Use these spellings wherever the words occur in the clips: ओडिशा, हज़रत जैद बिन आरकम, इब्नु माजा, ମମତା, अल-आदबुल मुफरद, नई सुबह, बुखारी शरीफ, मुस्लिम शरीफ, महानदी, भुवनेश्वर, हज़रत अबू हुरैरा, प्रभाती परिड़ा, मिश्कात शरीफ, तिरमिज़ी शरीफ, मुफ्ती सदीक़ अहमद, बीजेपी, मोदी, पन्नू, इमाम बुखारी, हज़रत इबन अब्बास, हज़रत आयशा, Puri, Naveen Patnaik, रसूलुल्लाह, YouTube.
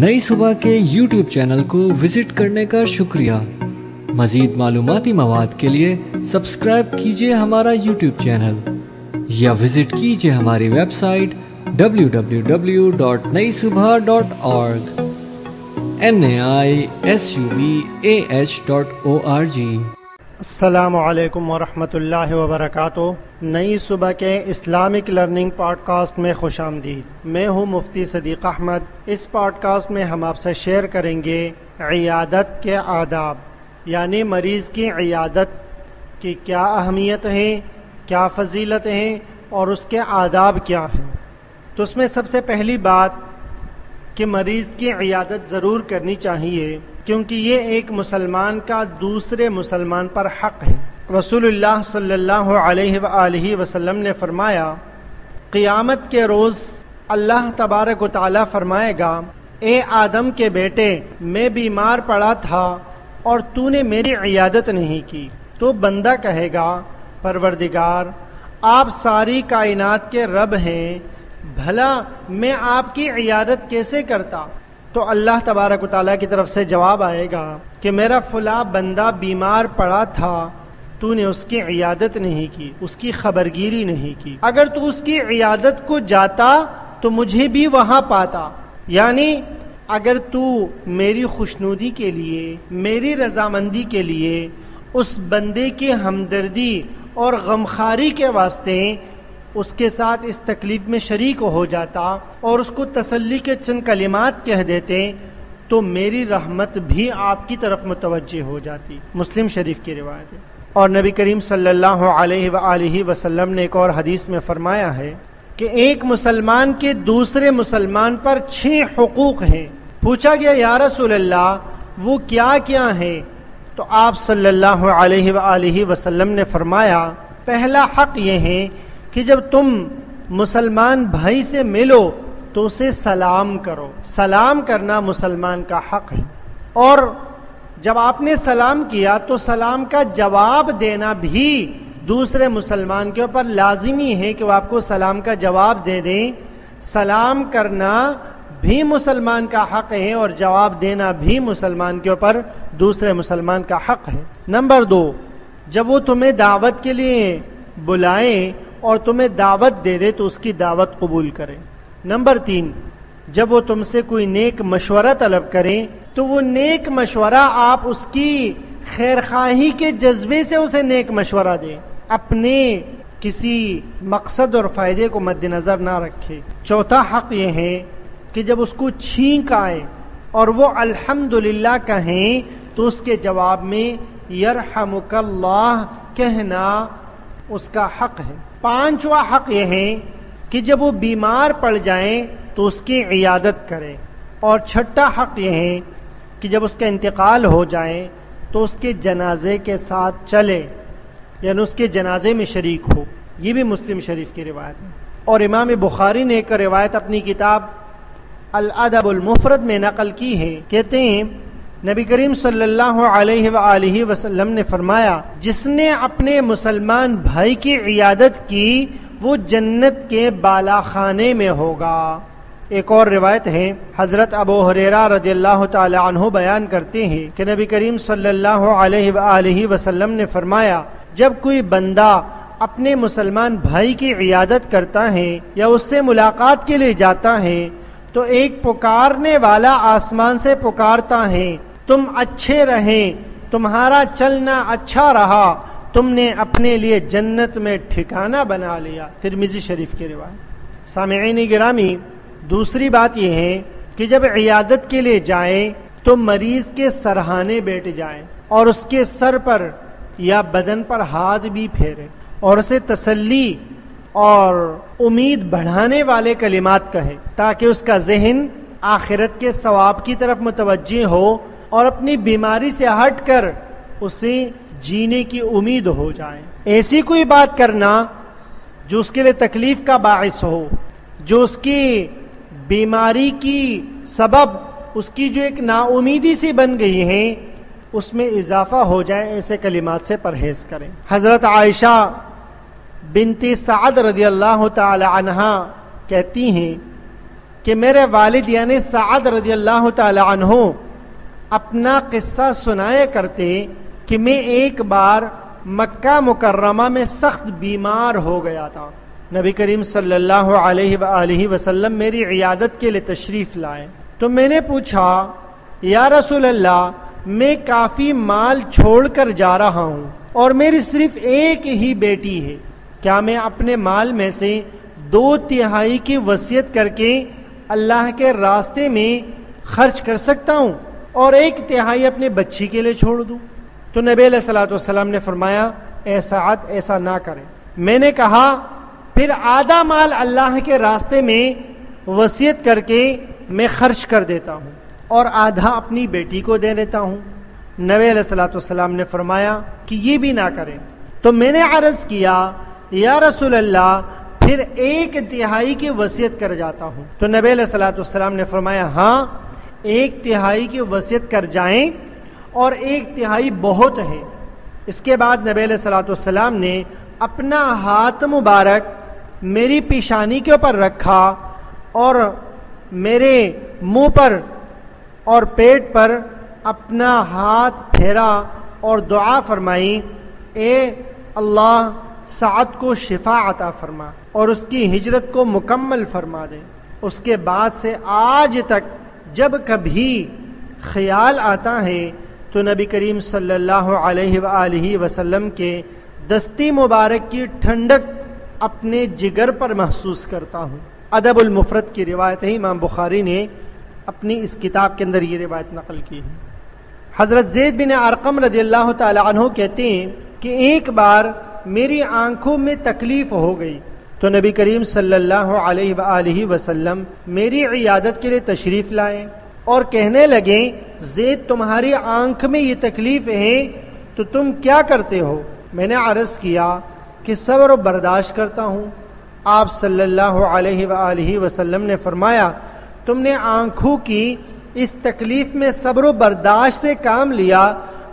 नई सुबह के YouTube चैनल को विजिट करने का शुक्रिया। मज़ीद मालूमाती मवाद के लिए सब्सक्राइब कीजिए हमारा YouTube चैनल या विज़िट कीजिए हमारी वेबसाइट www.naisubah.org naisubah.org। अस्सलामुअलैकुम वरहमतुल्लाहि वबरकातुह। नई सुबह के इस्लामिक लर्निंग पॉडकास्ट में खुशामदीद। मैं हूँ मुफ्ती सदीक़ अहमद। इस पॉडकास्ट में हम आपसे शेयर करेंगे इयादत के आदाब, यानी मरीज़ की इयादत की क्या अहमियत है, क्या फ़जीलत है और उसके आदाब क्या हैं। तो उसमें सबसे पहली बात कि मरीज़ की इयादत ज़रूर करनी चाहिए, क्योंकि ये एक मुसलमान का दूसरे मुसलमान पर हक़ है। रसूलुल्लाह सल्लल्लाहु अलैहि वसल्लम ने फरमाया, क़ियामत के रोज़ अल्लाह तबारक व तआला फरमाएगा, ए आदम के बेटे, मैं बीमार पड़ा था और तूने मेरी इयादत नहीं की। तो बंदा कहेगा, परवरदिगार, आप सारी कायनात के रब हैं, भला मैं आपकी इयादत कैसे करता। तो अल्लाह तबारक व तआला की तरफ से जवाब आएगा कि मेरा फला बंदा बीमार पड़ा था, तूने उसकी इयादत नहीं की, उसकी खबरगिरी नहीं की। अगर तू उसकी इयादत को जाता तो मुझे भी वहाँ पाता। यानी अगर तू मेरी खुशनुदी के लिए, मेरी रजामंदी के लिए, उस बंदे की हमदर्दी और गमखारी के वास्ते उसके साथ इस तकलीफ़ में शरीक हो जाता और उसको तसल्ली के चंद कलिमात कह देते, तो मेरी रहमत भी आपकी तरफ मुतवज्जे हो जाती। मुस्लिम शरीफ की रिवायत है। और नबी करीम सल्लल्लाहु अलैहि वसल्लम ने एक और हदीस में फरमाया है कि एक मुसलमान के दूसरे मुसलमान पर 6 हुकूक हैं। पूछा गया, या रसूलल्लाह, वो क्या क्या हैं? तो आप सल्लल्लाहु अलैहि वसल्लम ने फरमाया, पहला हक़ ये है कि जब तुम मुसलमान भाई से मिलो तो उसे सलाम करो। सलाम करना मुसलमान का हक़ है। और जब आपने सलाम किया तो सलाम का जवाब देना भी दूसरे मुसलमान के ऊपर लाजिमी है कि वह आपको सलाम का जवाब दे दें। सलाम करना भी मुसलमान का हक़ है और जवाब देना भी मुसलमान के ऊपर दूसरे मुसलमान का हक़ है। नंबर 2, जब वो तुम्हें दावत के लिए बुलाएं और तुम्हें दावत दे दे तो उसकी दावत कबूल करें। नंबर 3, जब वो तुमसे कोई नेक मशवरा तलब करें तो वो नेक मशवरा आप उसकी खैरख्वाही के जज्बे से उसे नेक मशवरा दें, अपने किसी मकसद और फ़ायदे को मद्देनज़र ना रखें। चौथा हक़ ये है कि जब उसको छींक आए और वो अल्हम्दुलिल्लाह कहें तो उसके जवाब में यरहमुकल्लाह कहना उसका हक़ है। पांचवा हक़ यह है कि जब वो बीमार पड़ जाए तो उसकी इयादत करें। और छठा हक़ यह है कि जब उसका इंतकाल हो जाए तो उसके जनाजे के साथ चले, यानी उसके जनाजे में शरीक हो। ये भी मुस्लिम शरीफ की रिवायत है। और इमाम बुखारी ने एक रिवायत अपनी किताब अल-आदबुल मुफरद में नकल की है। कहते हैं, नबी करीम सल्लल्लाहु अलैहि वसल्लम ने फरमाया, जिसने अपने मुसलमान भाई की इयादत की वो जन्नत के बाला खाने में होगा। एक और रिवायत है, हज़रत अबू हुरैरा रदियल्लाहु ताला अन्हु बयान करते हैं कि नबी करीम सल्लल्लाहु अलैहि वसल्लम ने फरमाया, जब कोई बंदा अपने मुसलमान भाई की इयादत करता है या उससे मुलाकात के लिए जाता है तो एक पुकारने वाला आसमान से पुकारता है, तुम अच्छे रहें, तुम्हारा चलना अच्छा रहा, तुमने अपने लिए जन्नत में ठिकाना बना लिया। तिरमिज़ी शरीफ की रिवायत। सामेईन गिरामी, दूसरी बात यह है कि जब इयादत के लिए जाए तो मरीज़ के सरहाने बैठ जाए और उसके सर पर या बदन पर हाथ भी फेरे और उसे तसल्ली और उम्मीद बढ़ाने वाले कलिमात कहे, ताकि उसका जहन आखिरत के सवाब की तरफ मुतवज्जे हो और अपनी बीमारी से हट कर उसे जीने की उम्मीद हो जाए। ऐसी कोई बात करना जो उसके लिए तकलीफ़ का बाइस हो, जो उसकी बीमारी की सबब, उसकी जो एक नाउमीदी सी बन गई है, उसमें इजाफा हो जाए, ऐसे कलिमात से परहेज़ करें। हज़रत आयशा बिनती साद रज़ियल्लाहु ताला अन्हा कहती हैं कि मेरे वालिद यानी सअद रज़ियल्लाहु ताला अन्हु अपना किस्सा सुनाया करते कि मैं एक बार मक्का मुकर्रमा में सख्त बीमार हो गया था। नबी करीम सल्लल्लाहु अलैहि वसल्लम मेरी इयादत के लिए तशरीफ़ लाए तो मैंने पूछा, या रसूलल्लाह, मैं काफ़ी माल छोड़कर जा रहा हूँ और मेरी सिर्फ एक ही बेटी है, क्या मैं अपने माल में से 2/3 की वसीयत करके अल्लाह के रास्ते में खर्च कर सकता हूँ और 1/3 अपने बच्ची के लिए छोड़ दूँ? तो नबी अलैहिस्सलातु वस्सलाम ने फरमाया, ऐसा ना करें। मैंने कहा, फिर आधा माल अल्लाह के रास्ते में वसीयत करके मैं खर्च कर देता हूँ और आधा अपनी बेटी को दे देता हूँ। नबी अलैहिस्सलातु वस्सलाम ने फरमाया कि ये भी ना करें। तो मैंने अर्ज़ किया, या रसूलल्लाह, फिर 1/3 की वसीयत कर जाता हूँ। तो नबी अलैहिस्सलातु वस्सलाम ने फरमाया, हाँ, 1/3 की वसीयत कर जाएं और 1/3 बहुत है। इसके बाद नबी अलैहिस्सलातु वस्सलाम ने अपना हाथ मुबारक मेरी पेशानी के ऊपर रखा और मेरे मुंह पर और पेट पर अपना हाथ फेरा और दुआ फरमाई, ए अल्लाह, सअद को शिफा अता फरमा और उसकी हिजरत को मुकम्मल फरमा दे। उसके बाद से आज तक जब कभी ख्याल आता है तो नबी करीम सल्लल्लाहु अलैहि वसल्लम के दस्ती मुबारक की ठंडक अपने जिगर पर महसूस करता हूँ। अल-आदबुल मुफरद की रिवायत है, इमाम बुखारी ने अपनी इस किताब के अंदर ये रिवायत नकल की है। हज़रत जैद बिन आरकम रज़ियल्लाहु ताला अन्हु कहते हैं कि एक बार मेरी आंखों में तकलीफ़ हो गई तो नबी करीम सल्लल्लाहु अलैहि वसल्लम मेरी इयादत के लिए तशरीफ़ लाए और कहने लगे, ज़ैद, तुम्हारी आंख में ये तकलीफ़ है तो तुम क्या करते हो? मैंने अर्ज़ किया कि सब्र और बर्दाश्त करता हूँ। आप सल्लल्लाहु अलैहि वसल्लम ने फरमाया, तुमने आँखों की इस तकलीफ़ में सब्र और बर्दाश्त से काम लिया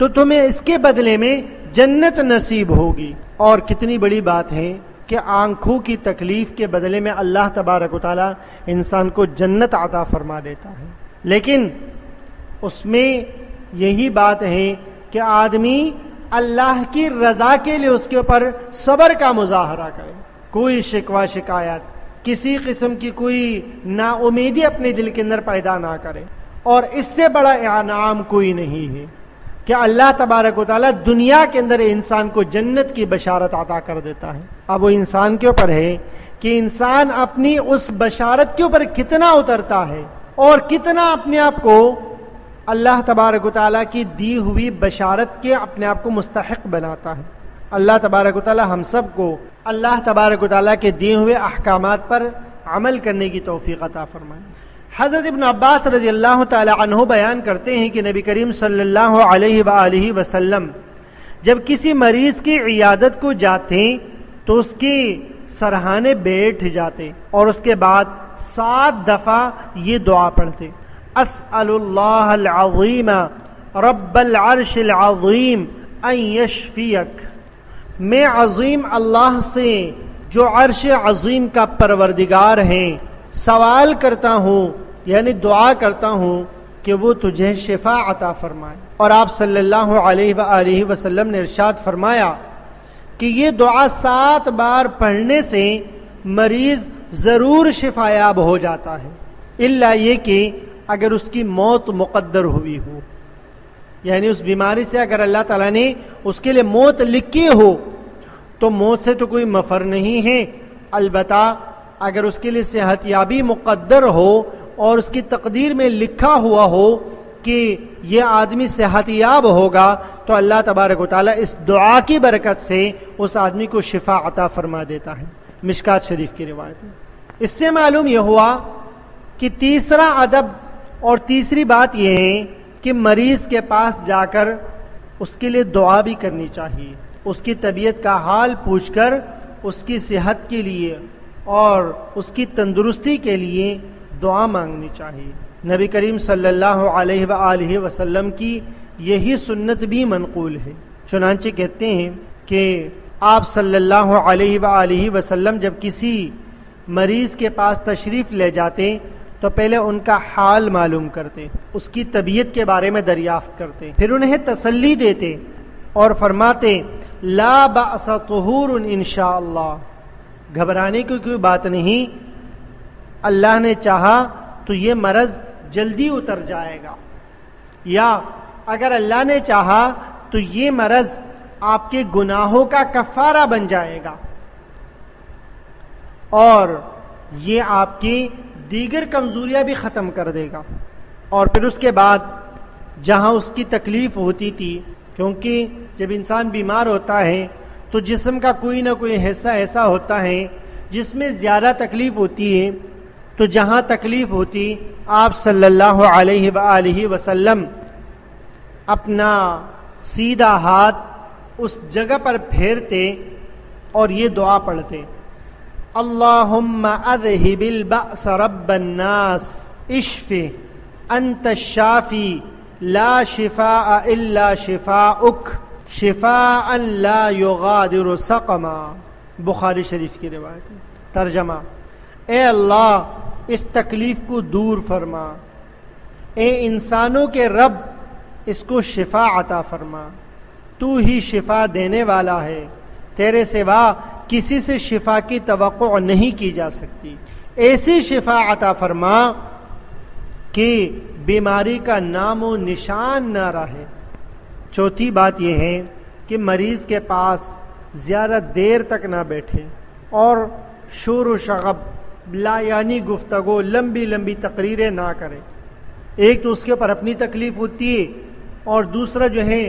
तो तुम्हें इसके बदले में जन्नत नसीब होगी। और कितनी बड़ी बात है कि आँखों की तकलीफ़ के बदले में अल्लाह तबारक व तआला इंसान को जन्नत अता फरमा देता है। लेकिन उसमें यही बात है कि आदमी अल्लाह की रज़ा के लिए उसके ऊपर सब्र का मुजाहरा करे। कोई शिकवा शिकायत, किसी किस्म की कोई नाउमीदी अपने दिल के अंदर पैदा ना करे। और इससे बड़ा इनाम कोई नहीं है कि अल्लाह तबारक व तआला दुनिया के अंदर इंसान को जन्नत की बशारत अता कर देता है। अब वो इंसान के ऊपर है कि इंसान अपनी उस बशारत के ऊपर कितना उतरता है और कितना अपने आप को अल्लाह तबारक व तआला की दी हुई बशारत के अपने आप को मुस्तहिक बनाता है। अल्लाह तबारक व तआला हम सब को अल्लाह तबारक व तआला के दिए हुए अहकामात पर अमल करने की तौफीक अता फरमाए। हज़रत इबन अब्बास रज़ियल्लाहु ताला अन्हु बयान करते हैं कि नबी करीम सल्लल्लाहु अलैहि वसल्लम जब किसी मरीज़ की इयादत को जाते तो उसके सरहाने बैठ जाते और उसके बाद 7 दफ़ा ये दुआ पढ़ते, अस्अलुल्लाहल अज़ीम रब्बल अर्शिल अज़ीम अन यशफियक। मैं अज़ीम अल्लाह से, जो अर्श अज़ीम का परवरदिगार हैं, सवाल करता हूँ, यानी दुआ करता हूँ कि वो तुझे शिफा अता फरमाए। और आप सल्लल्लाहु अलैहि वसल्लम ने इरशाद फरमाया कि ये दुआ 7 बार पढ़ने से मरीज़ ज़रूर शिफायाब हो जाता है, इल्ला ये कि अगर उसकी मौत मुकद्दर हुई हो, यानी उस बीमारी से अगर अल्लाह ताला ने उसके लिए मौत लिखी हो तो मौत से तो कोई मफर नहीं है। अलबत्ता अगर उसके लिए सेहत याबी मुकद्दर हो और उसकी तकदीर में लिखा हुआ हो कि यह आदमी सेहत याब होगा तो अल्लाह तबारक व तआला इस दुआ की बरकत से उस आदमी को शिफा अता फरमा देता है। मिश्कात शरीफ की रिवायत है। इससे मालूम यह हुआ कि तीसरा अदब और तीसरी बात यह है कि मरीज़ के पास जाकर उसके लिए दुआ भी करनी चाहिए, उसकी तबीयत का हाल पूछ कर उसकी सेहत के लिए और उसकी तंदुरुस्ती के लिए दुआ मांगनी चाहिए। नबी करीम सल्लल्लाहु अलैहि वसल्लम की यही सुन्नत भी मनकूल है। चुनांचे कहते हैं कि आप सल्लल्लाहु अलैहि वसल्लम जब किसी मरीज़ के पास तशरीफ़ ले जाते तो पहले उनका हाल मालूम करते, उसकी तबीयत के बारे में दरियाफ्त करते, फिर उन्हें तसल्ली देते और फरमाते ला बाअस तुहूरुन इंशाअल्लाह, घबराने की कोई बात नहीं, अल्लाह ने चाहा तो ये मरज़ जल्दी उतर जाएगा, या अगर अल्लाह ने चाहा तो ये मरज़ आपके गुनाहों का कफ़ारा बन जाएगा और ये आपकी दीगर कमज़ोरियाँ भी ख़त्म कर देगा। और फिर उसके बाद जहाँ उसकी तकलीफ़ होती थी, क्योंकि जब इंसान बीमार होता है तो जिस्म का कोई ना कोई हिस्सा ऐसा होता है जिसमें ज़्यादा तकलीफ़ होती है, तो जहाँ तकलीफ़ होती आप सल्लल्लाहु अलैहि वसल्लम अपना सीधा हाथ उस जगह पर फेरते और ये दुआ पढ़ते अल्लाहुम्मा अज़हिबिल बअस रब्बन नास इश्फी अंतश शाफी ला शिफाअ इल्ला शिफाउक शिफाअन ला युगादिरु सकमा। बुखारी शरीफ की रिवायत है। तर्जमा, ए अल्लाह इस तकलीफ़ को दूर फरमा, ए इंसानों के रब इसको शिफा अता फरमा, तू ही शिफा देने वाला है, तेरे सिवा किसी से शिफा की तवक्को नहीं की जा सकती, ऐसी शिफा अता फरमा कि बीमारी का नामो निशान ना रहे। चौथी बात यह है कि मरीज़ के पास ज़्यादा देर तक ना बैठे और शोर व शगब लायानी गुफ्तगो लंबी लंबी तकरीरें ना करें। एक तो उसके ऊपर अपनी तकलीफ़ होती है और दूसरा जो है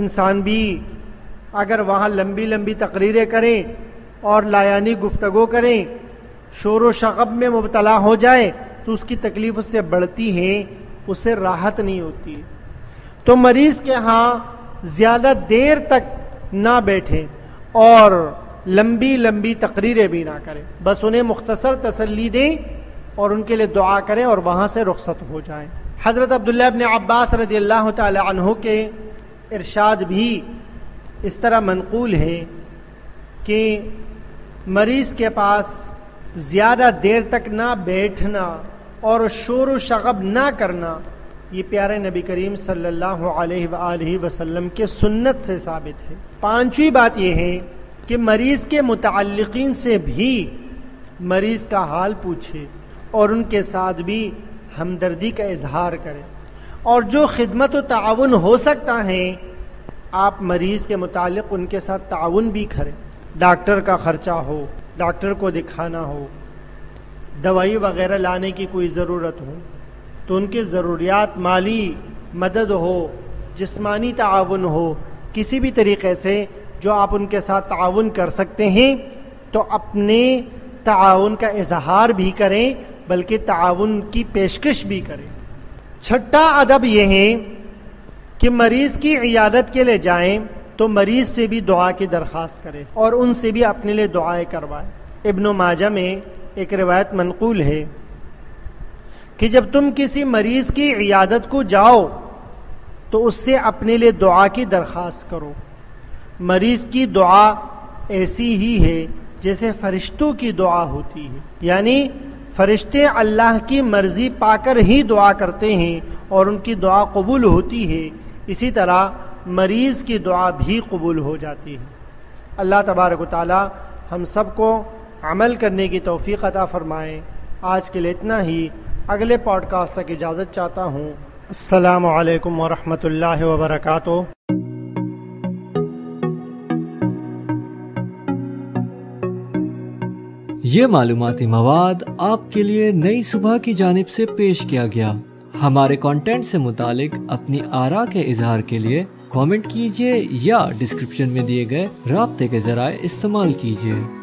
इंसान भी अगर वहाँ लंबी लंबी तकरीरें करें और लायानी गुफ्तगो करें, शोर व शगब में मुबतला हो जाए तो उसकी तकलीफ़ उससे बढ़ती है, उससे राहत नहीं होती। तो मरीज़ के यहाँ ज़्यादा देर तक ना बैठे और लंबी लंबी तकरीरें भी ना करें, बस उन्हें मुख्तसर तसल्ली दें और उनके लिए दुआ करें और वहाँ से रुखसत हो जाएं। हज़रत अब्दुल्लाह इब्न अब्बास रज़ियल्लाहु तआला अन्हु के इरशाद भी इस तरह मनकूल है कि मरीज़ के पास ज़्यादा देर तक ना बैठना और शोर व शगब ना करना, ये प्यारे नबी करीम सल्लल्लाहु अलैहि वसल्लम के सुन्नत से साबित है। पाँचवीं बात यह है कि मरीज़ के मुताल्लिक़ीन से भी मरीज़ का हाल पूछे और उनके साथ भी हमदर्दी का इजहार करें, और जो खिदमत व ताउन हो सकता है आप मरीज़ के मुतालिक उनके साथ ताउन भी करें। डॉक्टर का ख़र्चा हो, डॉक्टर को दिखाना हो, दवाई वगैरह लाने की कोई ज़रूरत हो तो उनके ज़रूरियात माली मदद हो, जिस्मानी ताउन हो, किसी भी तरीक़े से जो आप उनके साथ ताउन कर सकते हैं तो अपने ताउन का इजहार भी करें, बल्कि ताउन की पेशकश भी करें। छठा अदब यह है कि मरीज़ की इयादत के लिए जाएं तो मरीज़ से भी दुआ की दरख्वास्त करें और उनसे भी अपने लिए दुआएं करवाएं। इब्नु माजा में एक रिवायत मनकूल है कि जब तुम किसी मरीज़ की इयादत को जाओ तो उससे अपने लिए दुआ की दरख्वास्त करो। मरीज़ की दुआ ऐसी ही है जैसे फरिश्तों की दुआ होती है, यानी फरिश्ते अल्लाह की मर्ज़ी पाकर ही दुआ करते हैं और उनकी दुआ कबूल होती है, इसी तरह मरीज़ की दुआ भी कबूल हो जाती है। अल्लाह तबारक व तआला हम सबको अमल करने की तौफीक अता फरमाए। आज के लिए इतना ही, अगले पॉडकास्ट तक इजाज़त चाहता हूँ। अस्सलामु अलैकुम वरहमतुल्लाहि वबरकातुहू। ये मालूमाती मवाद आपके लिए नई सुबह की जानिब से पेश किया गया। हमारे कंटेंट से मुतालिक अपनी आरा के इजहार के लिए कमेंट कीजिए या डिस्क्रिप्शन में दिए गए राब्ते के जराए इस्तेमाल कीजिए।